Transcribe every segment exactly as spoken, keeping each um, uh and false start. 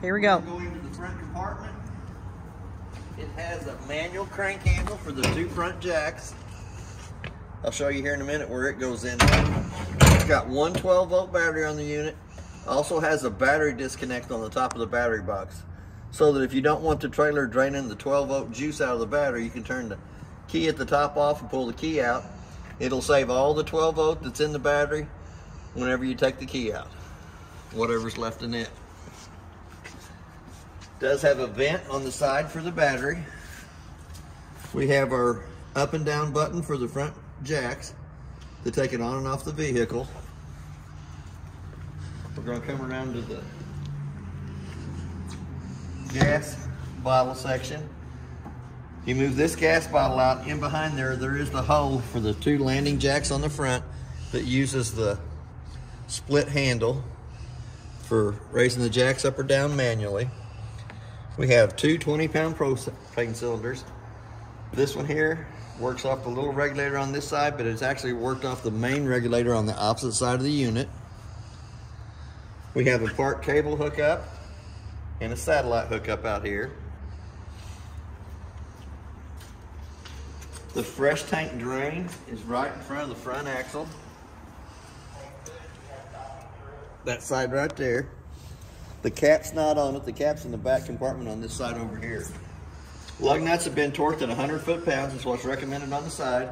Here we go. Go into the front compartment. It has a manual crank handle for the two front jacks. I'll show you here in a minute where it goes in. It's got one twelve volt battery on the unit. Also has a battery disconnect on the top of the battery box, so that if you don't want the trailer draining the twelve volt juice out of the battery, you can turn the key at the top off and pull the key out. It'll save all the twelve volt that's in the battery whenever you take the key out, whatever's left in it. Does have a vent on the side for the battery. We have our up and down button for the front jacks to take it on and off the vehicle. We're going to come around to the gas bottle section. You move this gas bottle out, in behind there, there is the hole for the two landing jacks on the front that uses the split handle for raising the jacks up or down manually. We have two twenty pound propane cylinders. This one here works off the little regulator on this side, but it's actually worked off the main regulator on the opposite side of the unit. We have a park cable hookup and a satellite hookup out here. The fresh tank drain is right in front of the front axle. That side right there. The cap's not on it. The cap's in the back compartment on this side over here. Lug nuts have been torqued at one hundred foot pounds. That's what's recommended on the side.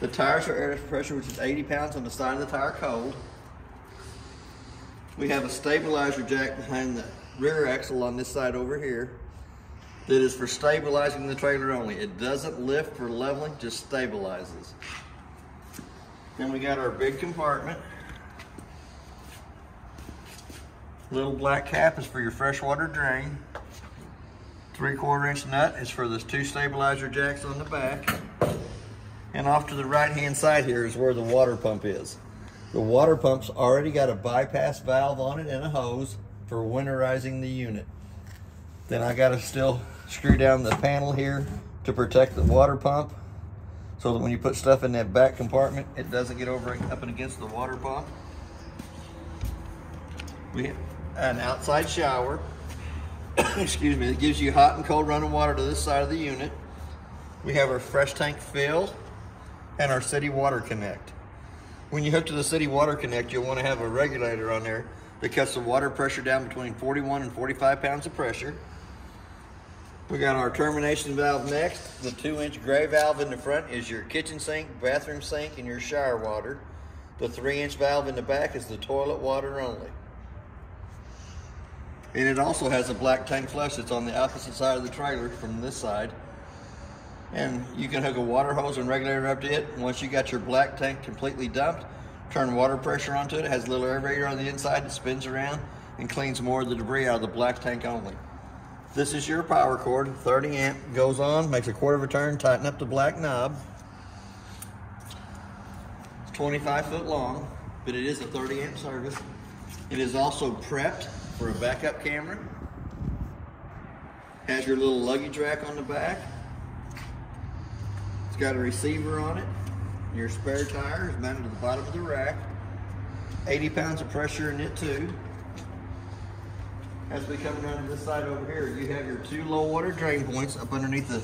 The tires are air pressure, which is eighty pounds on the side of the tire cold. We have a stabilizer jack behind the rear axle on this side over here that is for stabilizing the trailer only. It doesn't lift for leveling, just stabilizes. Then we got our big compartment. Little black cap is for your freshwater drain. Three quarter inch nut is for the two stabilizer jacks on the back. And off to the right hand side here is where the water pump is. The water pump's already got a bypass valve on it and a hose for winterizing the unit. Then I gotta still screw down the panel here to protect the water pump so that when you put stuff in that back compartment, it doesn't get over up and against the water pump. We have an outside shower, excuse me, that gives you hot and cold running water to this side of the unit. We have our fresh tank fill and our city water connect. When you hook to the city water connect, you'll want to have a regulator on there that cuts the water pressure down between forty-one and forty-five pounds of pressure. We got our termination valve next. The two inch gray valve in the front is your kitchen sink, bathroom sink, and your shower water. The three inch valve in the back is the toilet water only. And it also has a black tank flush that's on the opposite side of the trailer from this side. And you can hook a water hose and regulator up to it. And once you got your black tank completely dumped, turn water pressure onto it. It has a little aerator on the inside that spins around and cleans more of the debris out of the black tank only. This is your power cord, thirty amp, goes on, makes a quarter of a turn, tighten up the black knob. It's twenty-five foot long, but it is a thirty amp service. It is also prepped for a backup camera. Has your little luggage rack on the back. Got a receiver on it. Your spare tire is mounted to the bottom of the rack. eighty pounds of pressure in it too. As we come around to this side over here, you have your two low water drain points up underneath the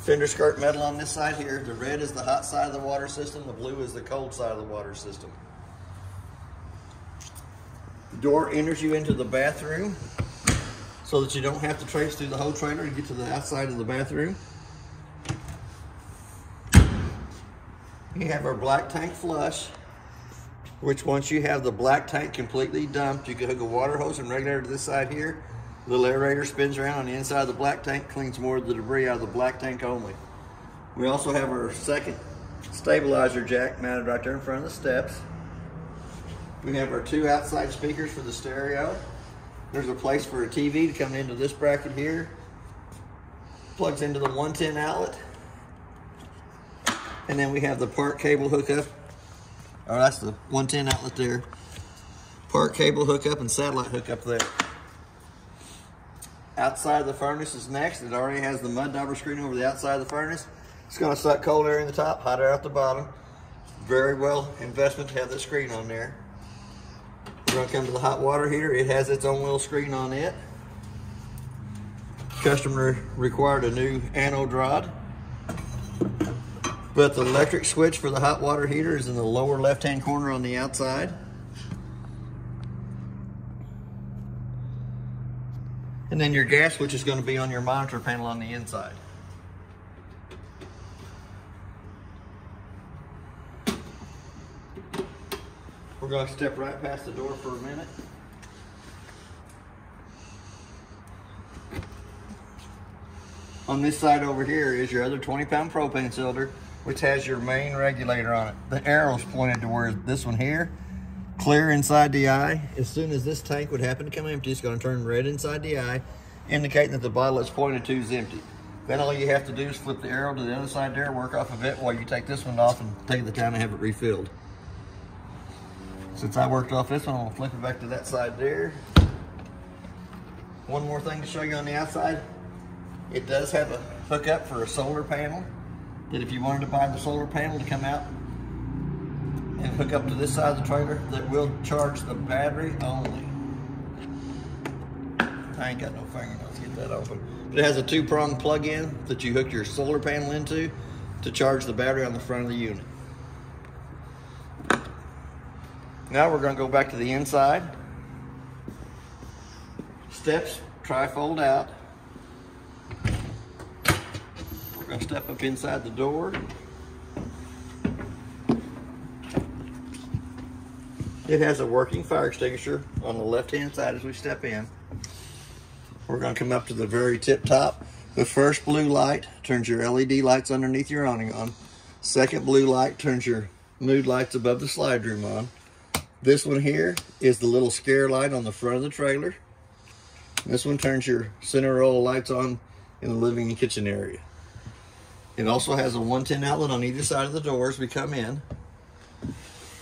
fender skirt metal on this side here. The red is the hot side of the water system. The blue is the cold side of the water system. The door enters you into the bathroom so that you don't have to traipse through the whole trailer to get to the outside of the bathroom. You have our black tank flush, which once you have the black tank completely dumped, you can hook a water hose and regulator to this side here. The little aerator spins around on the inside of the black tank, cleans more of the debris out of the black tank only. We also have our second stabilizer jack mounted right there in front of the steps. We have our two outside speakers for the stereo. There's a place for a T V to come into this bracket here. Plugs into the one ten outlet. And then we have the park cable hookup. Oh, that's the one ten outlet there. Park cable hookup and satellite hookup there. Outside of the furnace is next. It already has the mud dauber screen over the outside of the furnace. It's gonna suck cold air in the top, hot air out the bottom. Very well investment to have the screen on there. We're gonna come to the hot water heater. It has its own little screen on it. Customer required a new anode rod, but the electric switch for the hot water heater is in the lower left-hand corner on the outside. And then your gas switch is going to be on your monitor panel on the inside. We're going to step right past the door for a minute. On this side over here is your other twenty pound propane cylinder, which has your main regulator on it. The arrow's pointed to where this one here, clear inside the eye. As soon as this tank would happen to come empty, it's going to turn red inside the eye, indicating that the bottle it's pointed to is empty. Then all you have to do is flip the arrow to the other side there, work off of it while you take this one off and take the time to have it refilled. Since I worked off this one, I'm gonna flip it back to that side there. One more thing to show you on the outside. It does have a hookup for a solar panel, that if you wanted to buy the solar panel to come out and hook up to this side of the trailer, that will charge the battery only. I ain't got no fingernails to get that open. But it has a two-prong plug-in that you hook your solar panel into to charge the battery on the front of the unit. Now we're going to go back to the inside. Steps, tri-fold out. We're going to step up inside the door. It has a working fire extinguisher on the left-hand side as we step in. We're going to come up to the very tip top. The first blue light turns your L E D lights underneath your awning on. Second blue light turns your mood lights above the slide room on. This one here is the little scare light on the front of the trailer. This one turns your center row lights on in the living and kitchen area. It also has a one ten outlet on either side of the door as we come in.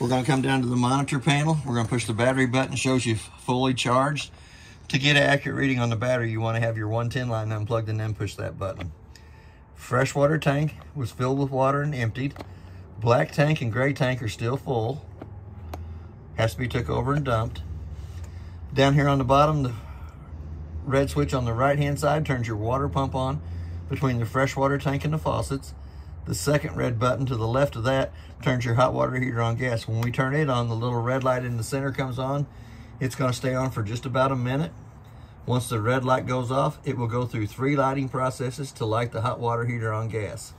We're gonna come down to the monitor panel. We're gonna push the battery button, shows you fully charged. To get an accurate reading on the battery, you wanna have your one ten line unplugged and then push that button. Freshwater tank was filled with water and emptied. Black tank and gray tank are still full. Has to be took over and dumped. Down here on the bottom, the red switch on the right-hand side turns your water pump on between the freshwater tank and the faucets. The second red button to the left of that turns your hot water heater on gas. When we turn it on, the little red light in the center comes on. It's going to stay on for just about a minute. Once the red light goes off, it will go through three lighting processes to light the hot water heater on gas.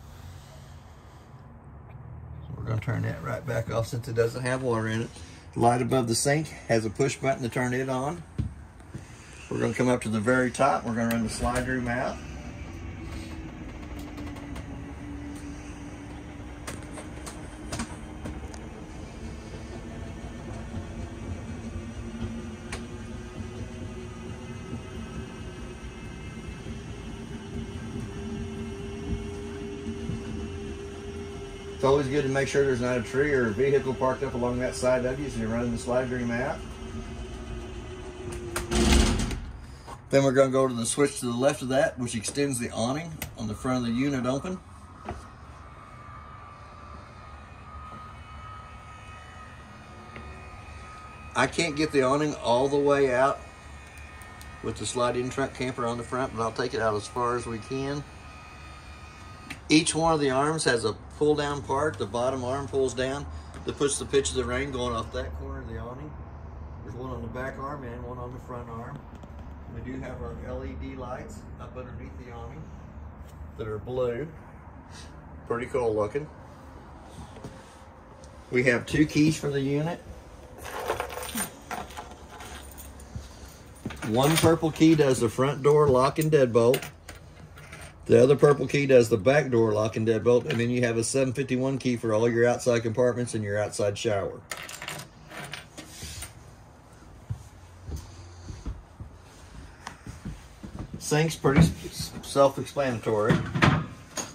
So we're going to turn that right back off since it doesn't have water in it. Light above the sink has a push button to turn it on. We're going to come up to the very top. We're going to run the slide room out. It's always good to make sure there's not a tree or a vehicle parked up along that side of you as you're running the slide room out. Then we're going to go to the switch to the left of that, which extends the awning on the front of the unit open. I can't get the awning all the way out with the slide-in truck camper on the front, but I'll take it out as far as we can. Each one of the arms has a pull down part. The bottom arm pulls down that puts the pitch of the rain going off that corner of the awning. There's one on the back arm and one on the front arm. We do have our L E D lights up underneath the awning that are blue. Pretty cool looking. We have two keys for the unit. One purple key does the front door lock and deadbolt. The other purple key does the back door lock and deadbolt, and then you have a seven fifty-one key for all your outside compartments and your outside shower. Sink's pretty self-explanatory.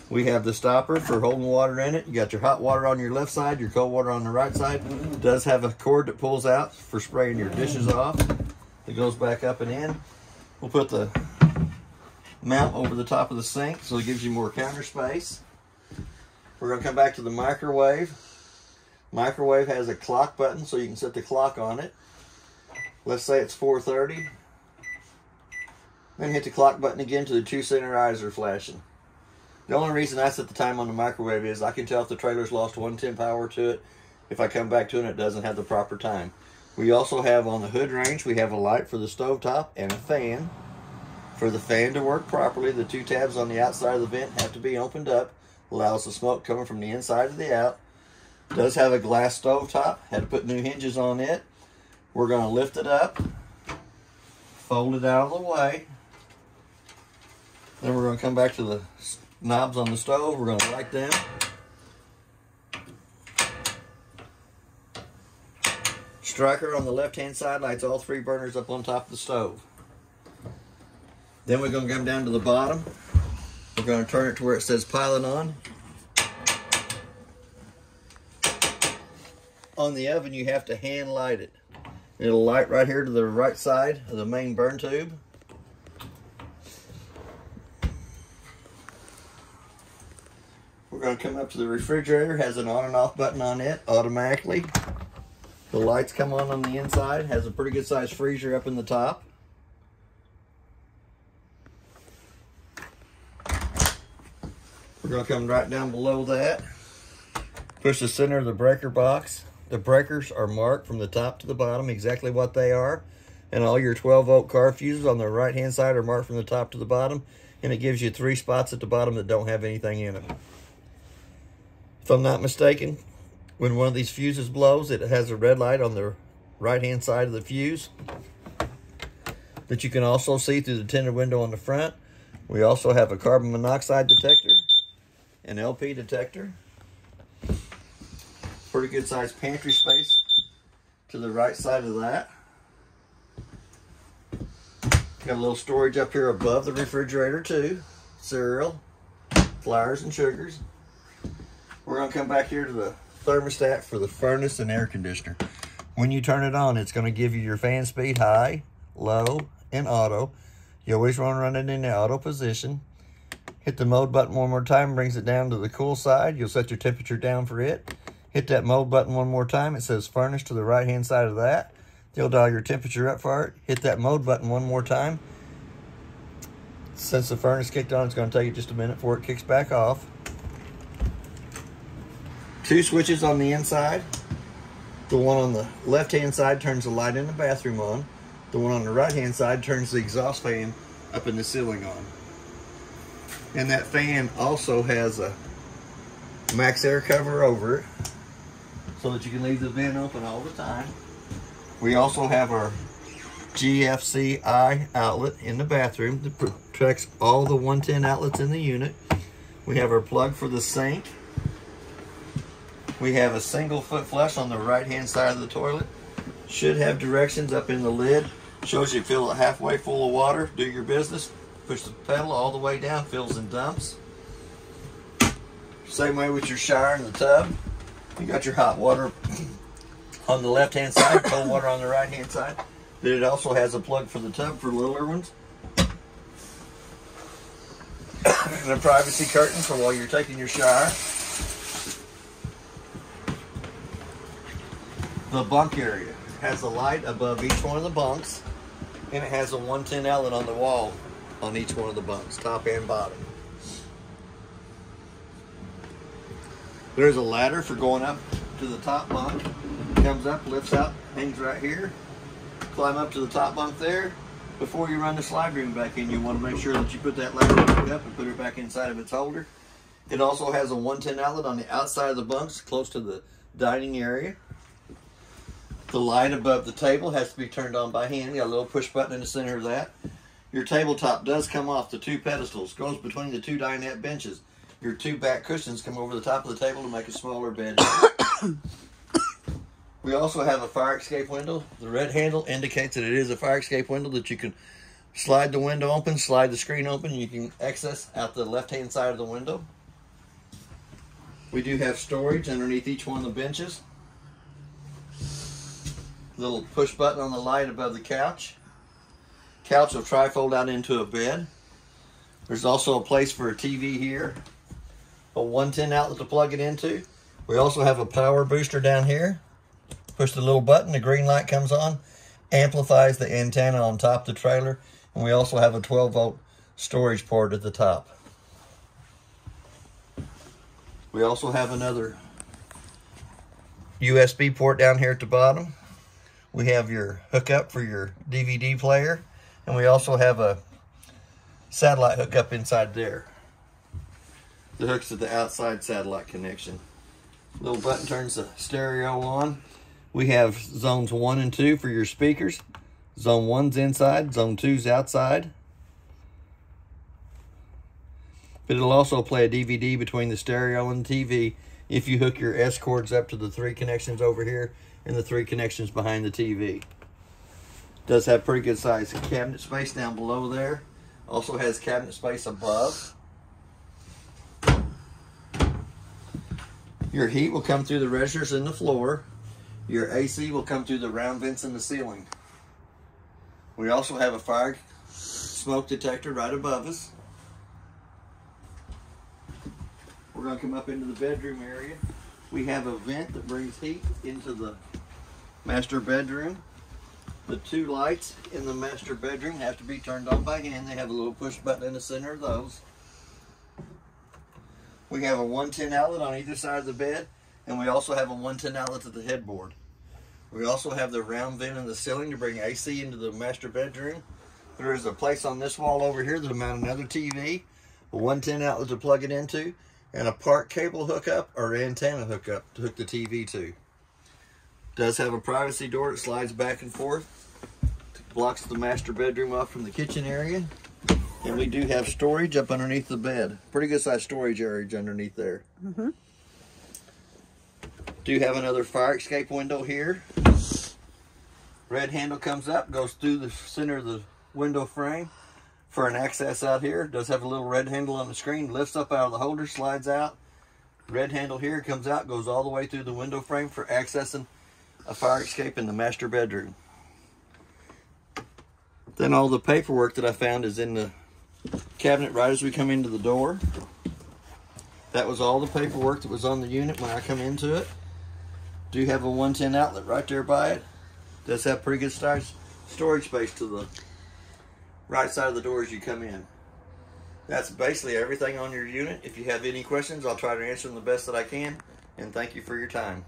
We have the stopper for holding water in it. You got your hot water on your left side, your cold water on the right side. It does have a cord that pulls out for spraying your dishes off. It goes back up and in. We'll put the mount over the top of the sink so it gives you more counter space. We're going to come back to the microwave. Microwave has a clock button so you can set the clock on it. Let's say it's four thirty. I'm going to hit the clock button again till the two center eyes are flashing. The only reason I set the time on the microwave is I can tell if the trailer's lost one-tenth hour to it. If I come back to it and it doesn't have the proper time. We also have on the hood range, we have a light for the stovetop and a fan. For the fan to work properly, the two tabs on the outside of the vent have to be opened up. Allows the smoke coming from the inside to the out. Does have a glass stovetop. Had to put new hinges on it. We're going to lift it up. Fold it out of the way. Then we're going to come back to the knobs on the stove. We're going to light them. Striker on the left-hand side lights all three burners up on top of the stove. Then we're going to come down to the bottom. We're going to turn it to where it says pilot on. On the oven, you have to hand light it. It'll light right here to the right side of the main burn tube. We're going to come up to the refrigerator. Has an on and off button on it automatically. The lights come on on the inside. Has a pretty good sized freezer up in the top. We're going to come right down below that. Push the center of the breaker box. The breakers are marked from the top to the bottom exactly what they are. And all your twelve volt car fuses on the right hand side are marked from the top to the bottom. And it gives you three spots at the bottom that don't have anything in them. If I'm not mistaken, when one of these fuses blows, it has a red light on the right hand side of the fuse that you can also see through the tinted window on the front. We also have a carbon monoxide detector, an L P detector, pretty good sized pantry space to the right side of that. Got a little storage up here above the refrigerator too, cereal, flours and sugars. We're gonna come back here to the thermostat for the furnace and air conditioner. When you turn it on, it's going to give you your fan speed, high, low, and auto. You always want to run it in the auto position. Hit the mode button one more time, brings it down to the cool side. You'll set your temperature down for it. Hit that mode button one more time. It says furnace to the right hand side of that. You'll dial your temperature up for it. Hit that mode button one more time. Since the furnace kicked on, it's going to take it just a minute before it kicks back off. Two switches on the inside. The one on the left-hand side turns the light in the bathroom on. The one on the right-hand side turns the exhaust fan up in the ceiling on. And that fan also has a max air cover over it so that you can leave the vent open all the time. We also have our G F C I outlet in the bathroom that protects all the one ten outlets in the unit. We have our plug for the sink. We have a single foot flush on the right-hand side of the toilet. Should have directions up in the lid. Shows you fill it halfway full of water. Do your business. Push the pedal all the way down. Fills and dumps. Same way with your shower and the tub. You got your hot water on the left-hand side, cold water on the right-hand side. Then it also has a plug for the tub for littler ones. And a privacy curtain for while you're taking your shower. The bunk area has a light above each one of the bunks, and it has a one ten outlet on the wall on each one of the bunks, top and bottom. There's a ladder for going up to the top bunk. Comes up, lifts out, hangs right here. Climb up to the top bunk there. Before you run the slide room back in, you want to make sure that you put that ladder up and put it back inside of its holder. It also has a one ten outlet on the outside of the bunks, close to the dining area. The light above the table has to be turned on by hand. You got a little push button in the center of that. Your tabletop does come off the two pedestals, goes between the two dinette benches. Your two back cushions come over the top of the table to make a smaller bed. We also have a fire escape window. The red handle indicates that it is a fire escape window that you can slide the window open, slide the screen open, and you can access out the left-hand side of the window. We do have storage underneath each one of the benches. Little push button on the light above the couch. Couch will trifold out into a bed. There's also a place for a T V here. A one ten outlet to plug it into. We also have a power booster down here. Push the little button, the green light comes on. Amplifies the antenna on top of the trailer. And we also have a twelve volt storage port at the top. We also have another U S B port down here at the bottom. We have your hookup for your D V D player, and we also have a satellite hookup inside there. The hooks to the outside satellite connection. Little button turns the stereo on. We have zones one and two for your speakers. Zone one's inside, zone two's outside. But it'll also play a D V D between the stereo and the T V if you hook your S cords up to the three connections over here and the three connections behind the T V. Does have pretty good size cabinet space down below there. Also has cabinet space above. Your heat will come through the registers in the floor. Your A C will come through the round vents in the ceiling. We also have a fire smoke detector right above us. We're going to come up into the bedroom area. We have a vent that brings heat into the master bedroom. The two lights in the master bedroom have to be turned on by hand. They have a little push button in the center of those. We have a one ten outlet on either side of the bed, and we also have a one ten outlet to the headboard. We also have the round vent in the ceiling to bring A C into the master bedroom. There is a place on this wall over here to mount another T V, a one ten outlet to plug it into, and a park cable hookup or antenna hookup to hook the T V to. Does have a privacy door that slides back and forth, blocks the master bedroom off from the kitchen area. And we do have storage up underneath the bed. Pretty good size storage area underneath there. Mm-hmm. Do have another fire escape window here. Red handle comes up, goes through the center of the window frame for an access out here. Does have a little red handle on the screen, lifts up out of the holder, slides out. Red handle here comes out, goes all the way through the window frame for accessing a fire escape in the master bedroom. Then all the paperwork that I found is in the cabinet right as we come into the door. That was all the paperwork that was on the unit when I come into it. Do have a one ten outlet right there by it. Does have pretty good size storage space to the right side of the door as you come in. That's basically everything on your unit. If you have any questions, I'll try to answer them the best that I can. And thank you for your time.